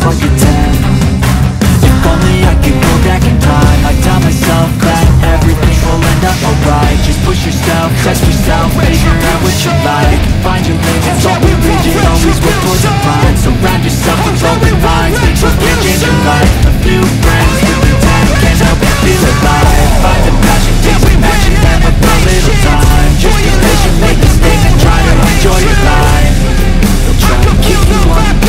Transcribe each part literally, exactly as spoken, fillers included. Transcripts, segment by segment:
fucking ten. If only I could go back in time, I'd tell myself that everything will end up alright. Just push yourself, test yourself, figure out what you like. Find your limits, always reaching, always work towards the pride. Surround yourself with open minds, make your vision in life. A few friends, really time, can't help but feel alive. Find the passion, take some action, have a little time. Just be patient, make mistakes, and try to enjoy your life. They'll try to keep you on the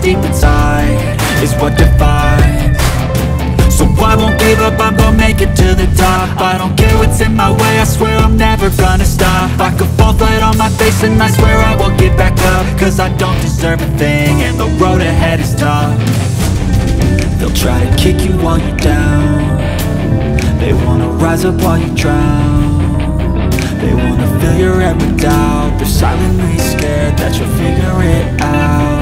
deep inside is what defines. So I won't give up, I'm gonna make it to the top. I don't care what's in my way, I swear I'm never gonna stop. I could fall flat on my face and I swear I won't get back up. Cause I don't deserve a thing and the road ahead is tough. They'll try to kick you while you're down. They wanna rise up while you drown. They wanna fill your head with doubt. They're silently scared that you'll figure it out.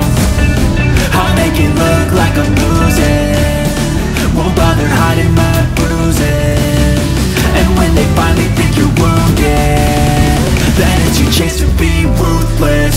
I'll make it look like I'm losing. Won't bother hiding my bruises. And when they finally think you're wounded, then it's your chance to be ruthless.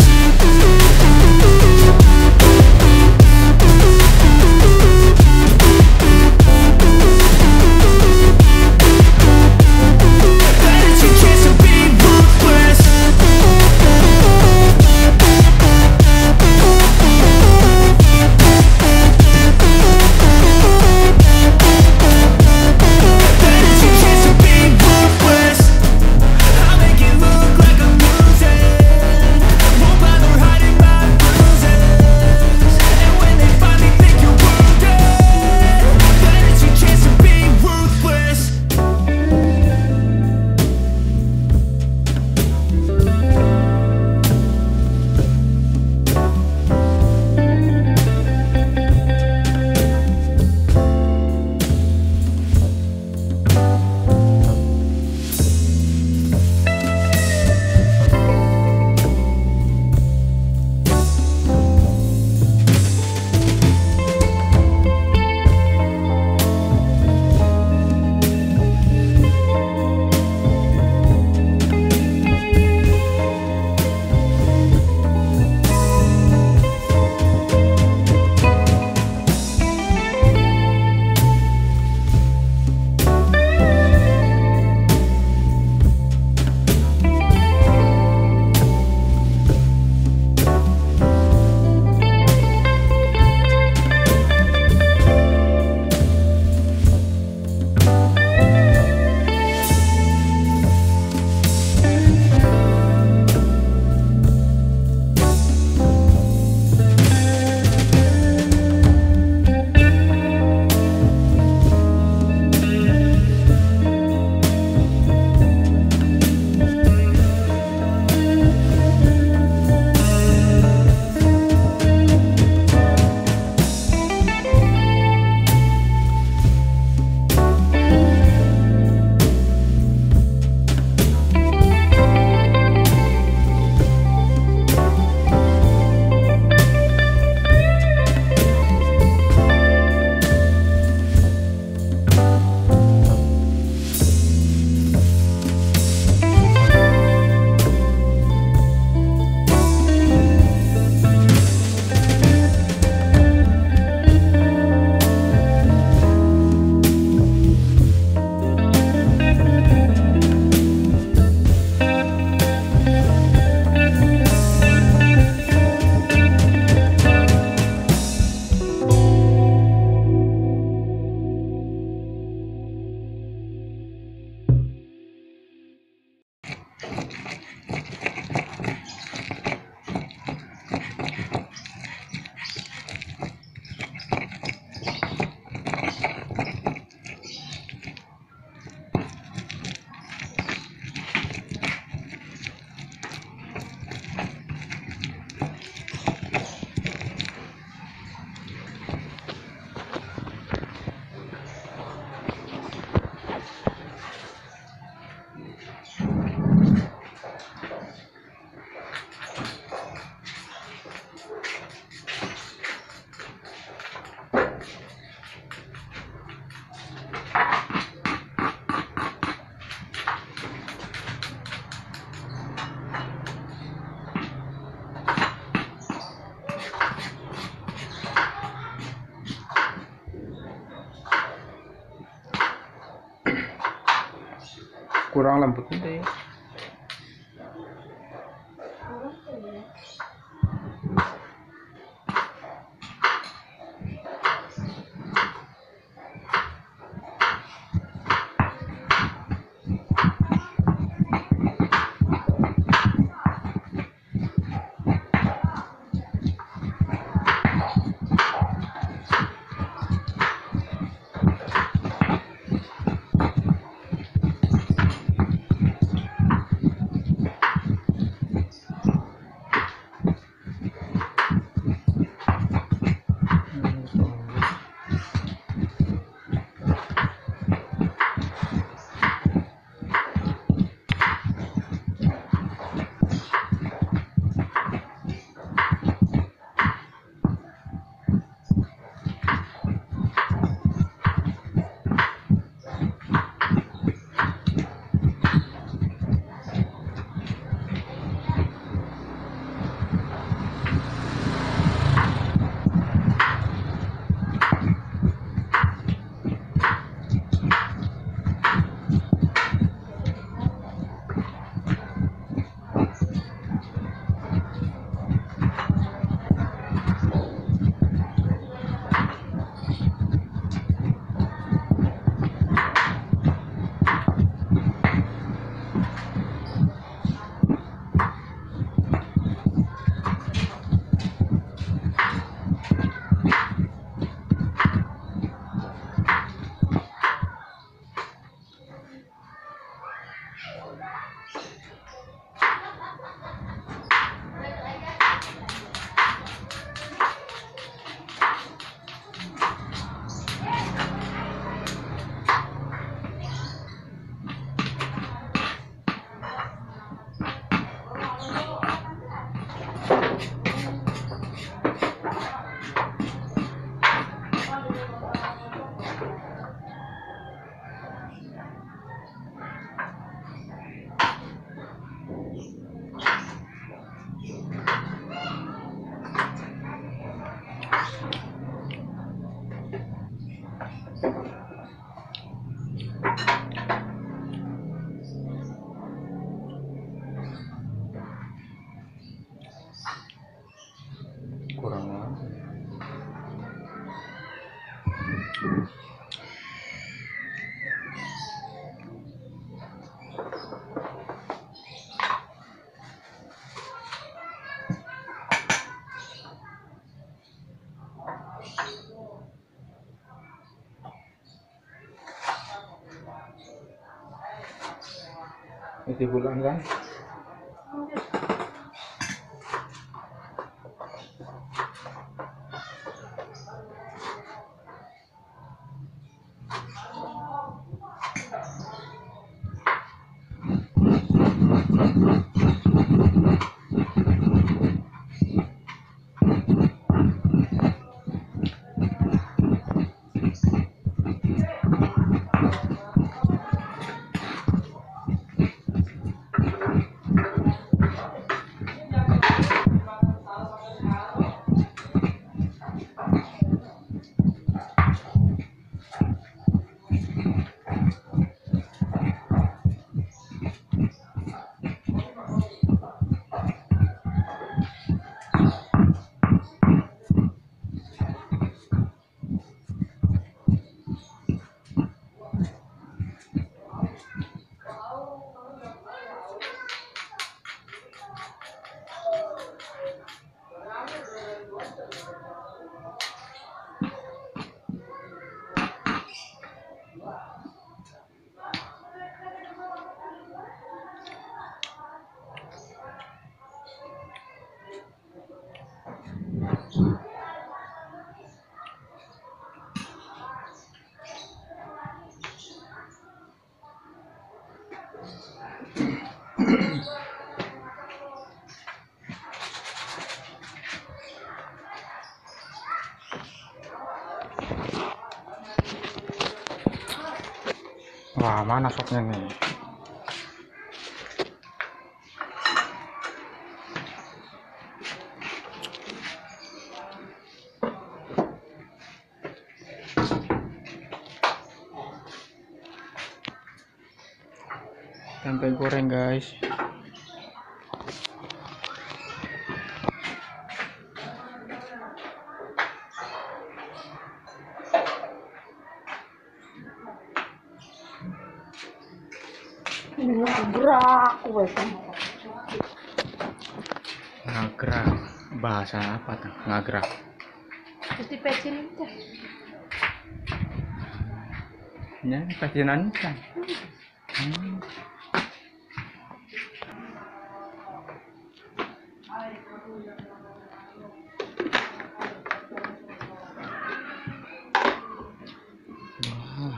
kurang lembutnya deh. Ini bulan kan? Wah, mana sopnya nih? tempe goreng guys. Ini gerak ngagrak, bahasa apa tuh ngagrak? Pasti pecin itu ya, pecinan kan. hmm. Wah,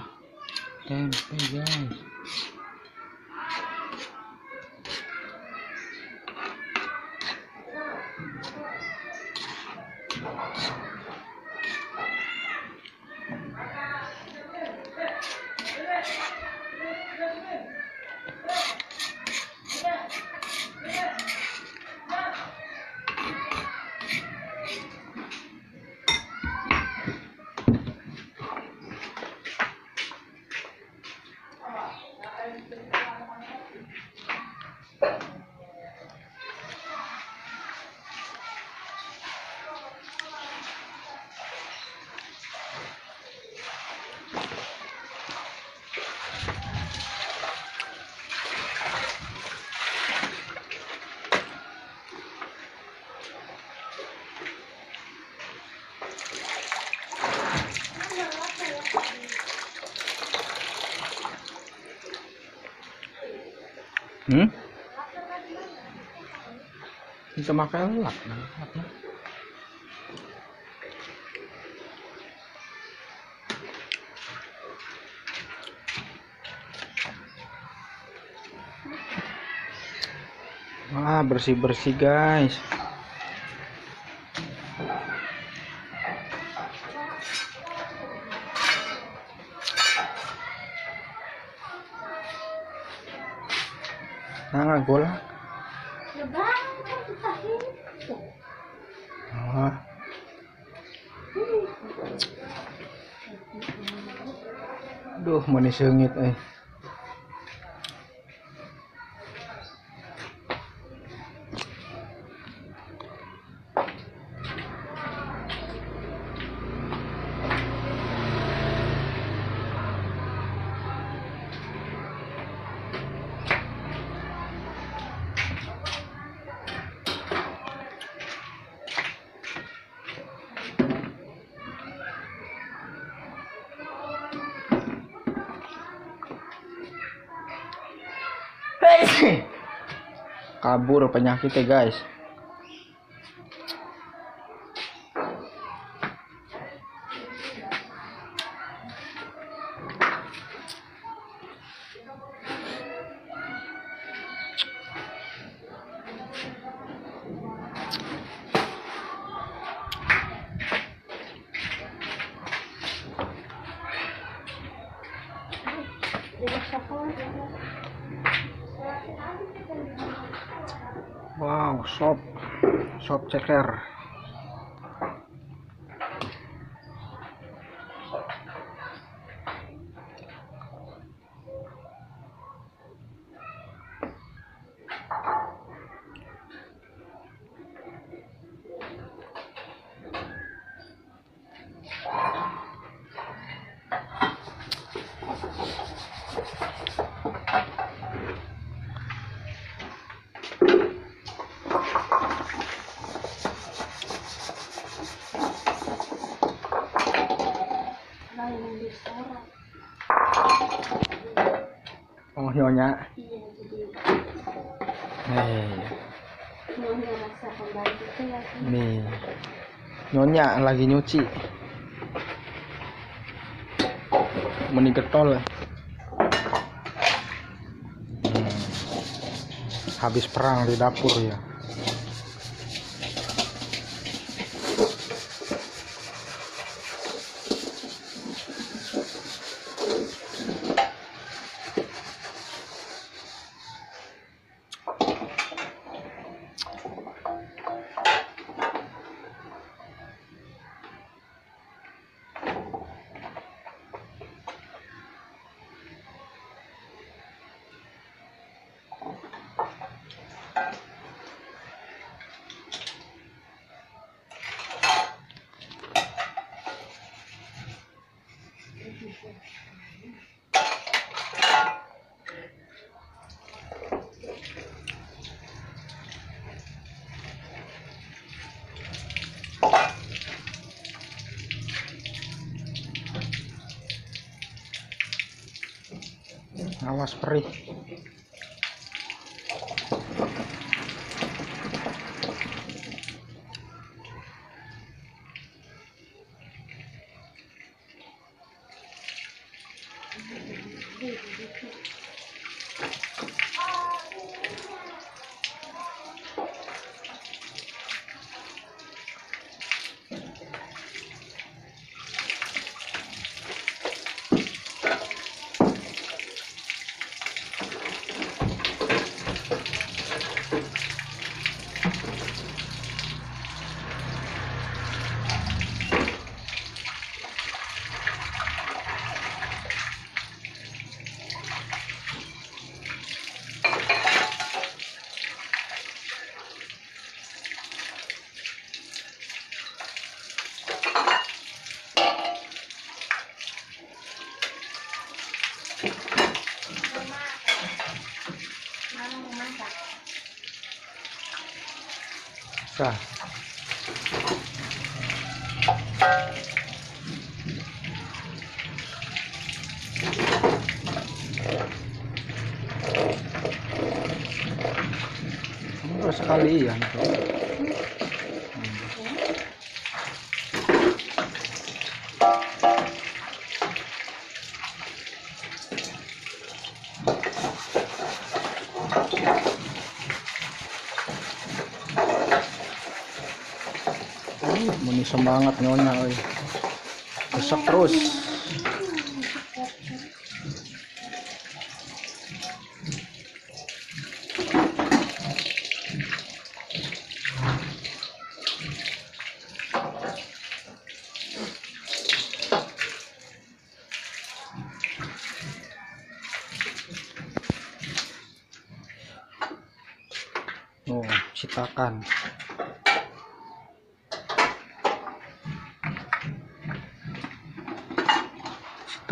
tempe guys. Hmm? Kita makan lak, lak, lak. Wah, bersih-bersih guys. Nah, golak. Oh. Duh, manis sengit eh. Kabur penyakitnya guys. Wow, sop sop ceker. Oh nyonya, iya, jadi hey. Nyonya rasa pembantu itu ya, nih nyonya lagi nyuci menigetol. hmm. Habis perang di dapur ya. Mas Perih. Nah, terus sekali ya. Muni semangat nyonya, oi. Besok terus. Oh, citakan.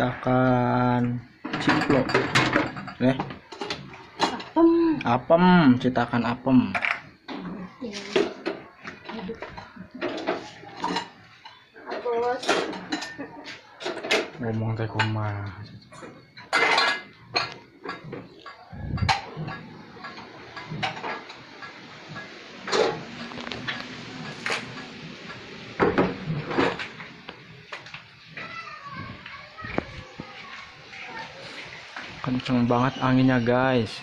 Citakan ciplok, eh apem, apem, citakan apem. Ngomong teh koma. Kenceng banget anginnya, guys.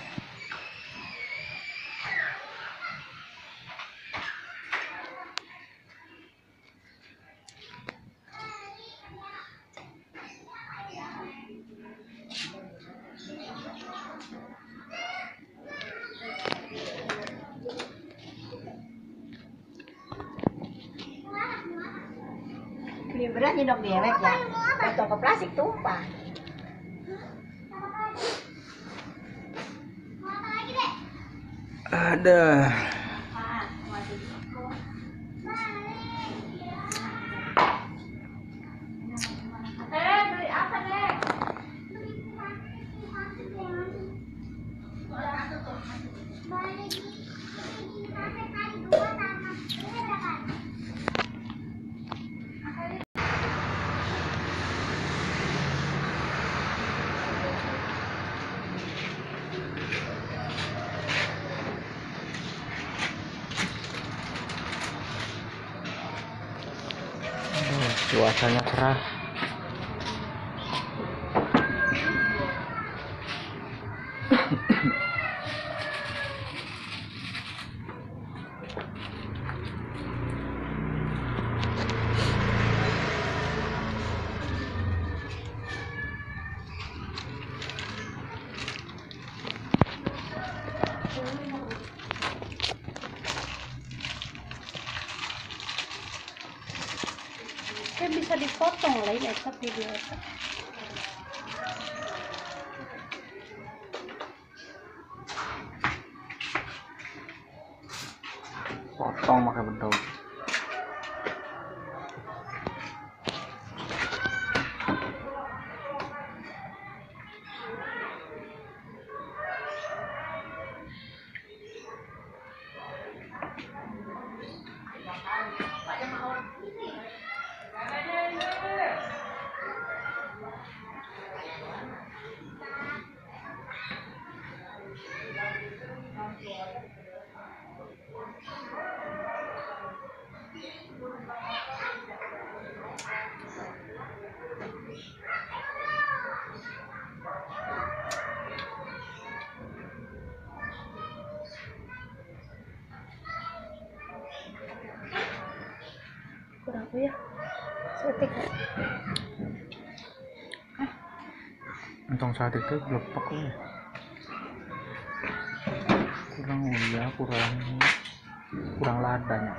Lebih berat nyedok dewek ya. Toko plastik tumpah. Ada cuacanya cerah. Kan bisa dipotong lah ini tapi biasa. Potong pakai bedok. aku ya. Setik. Untung saat itu glepek ya. Kurang uya, kurang kurang ladanya.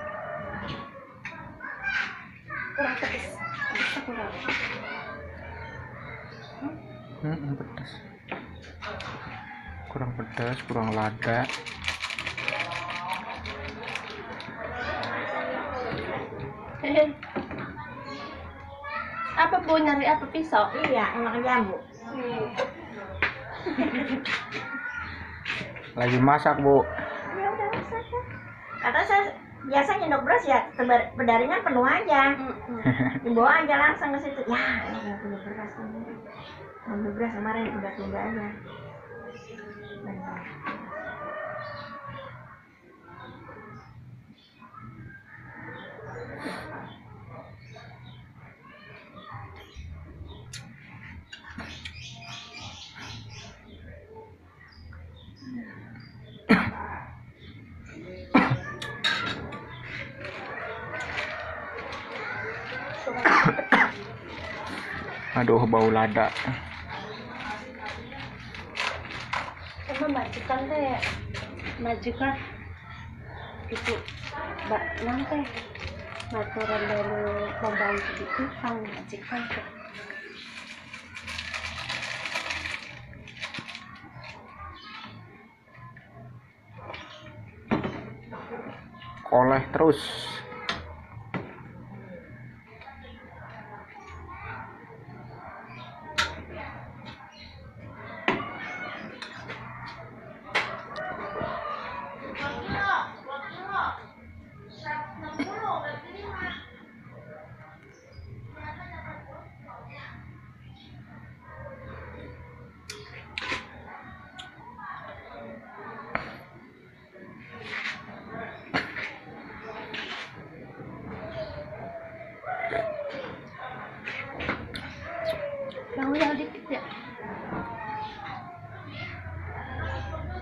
Kurang pedes. Pedes kurang. Hmm, hmm pedes. Kurang pedas, kurang lada. Apa Bu nyari apa pisau? Iya, anak jambu. Hmm. Lagi masak, Bu. Ya udah masak. Ya. Kata saya biasa nyendok beras ya, pedaringan penuh aja. Hmm. Dibawa aja langsung ke situ. Ya, ya penuh beras. Penuh beras kemarin udah tunda aja. Bentar. Aduh, bau lada. Emang majikan teh, majikan itu, mbak nanti maturan dari pembantu itu sang majikan teh. Oleh terus.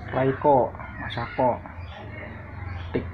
Laiko, Masako, tik.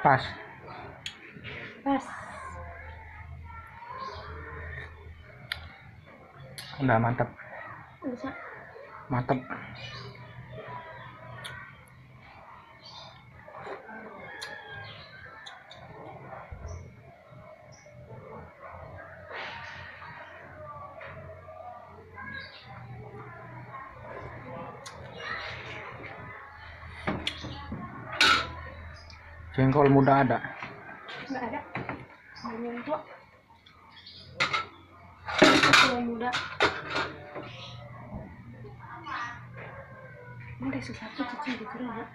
Pas. Pas. Udah mantap. Bisa. Mantap. Jengkol muda ada? Enggak ada. Banyak kok. Jengkol muda. Muda susah tuh cuci di kerung ya.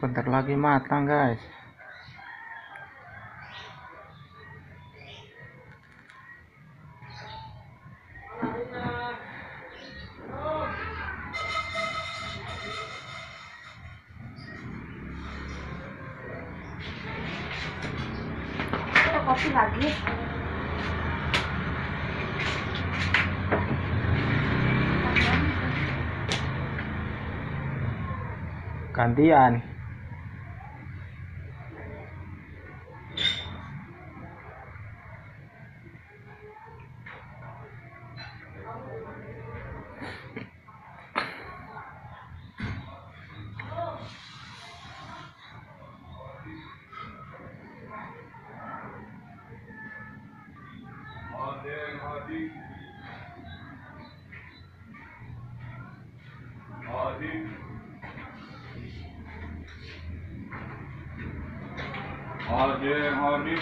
Bentar lagi matang guys. Kopi lagi. Gantian. और ये और ये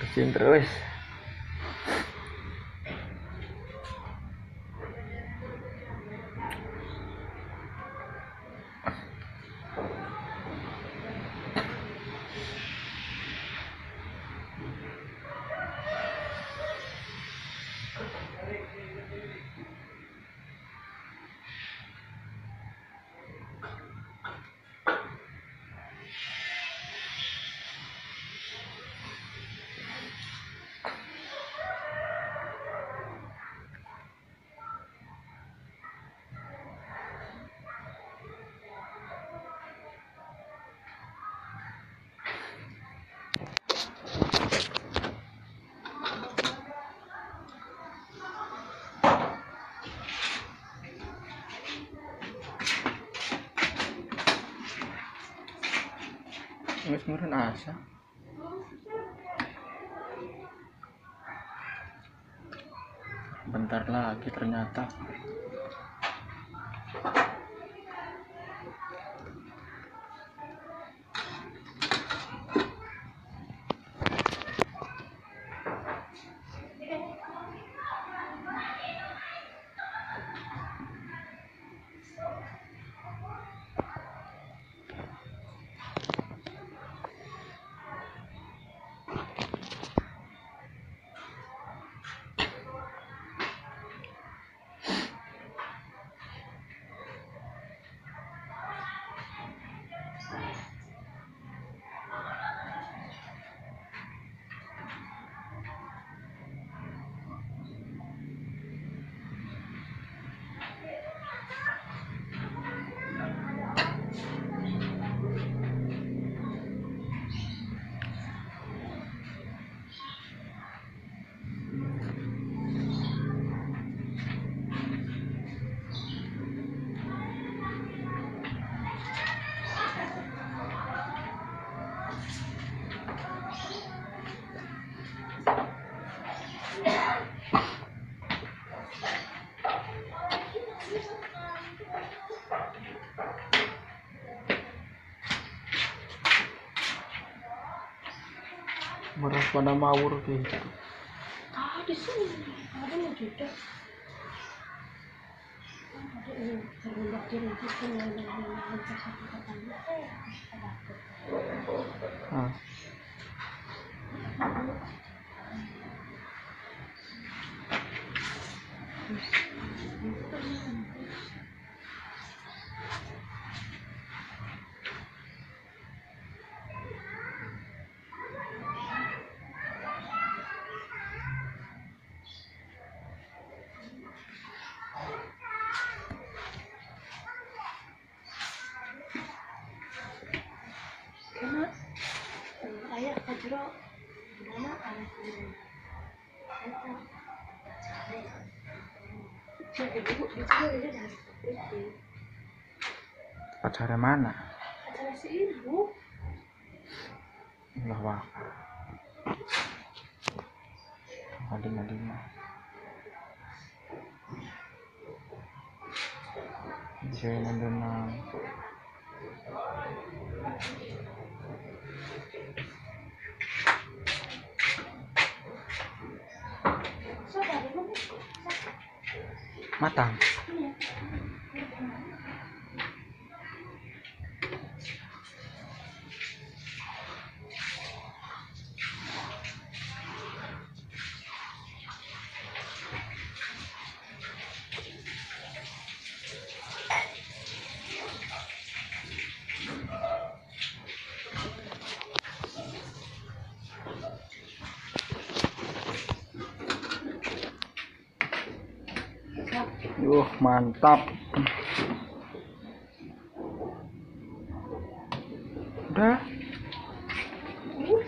bersihin terus. Wis murun asa. Bentar lagi ternyata. Beras pada mawur kayak gitu. Ah, di sini ada yang juga. Ah. Acara mana? Acara si ibu. Allahu Akbar. Alim alimah. Jadi number enam. Matang. Yuh, mantap. Udah. Ih,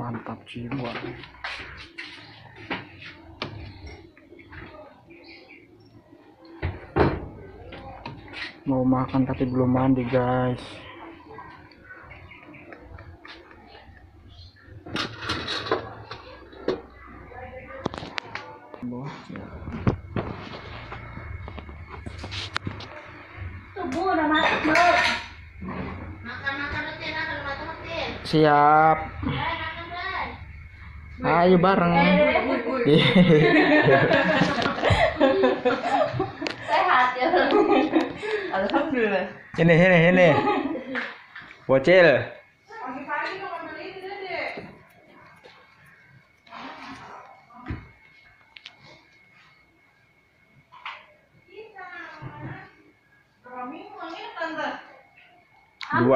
mantap jiwa. Mau makan tapi belum mandi, guys. Siap. Ayo bareng. Sehat ya. Alhamdulillah. Ini, ini, ini. Bocil.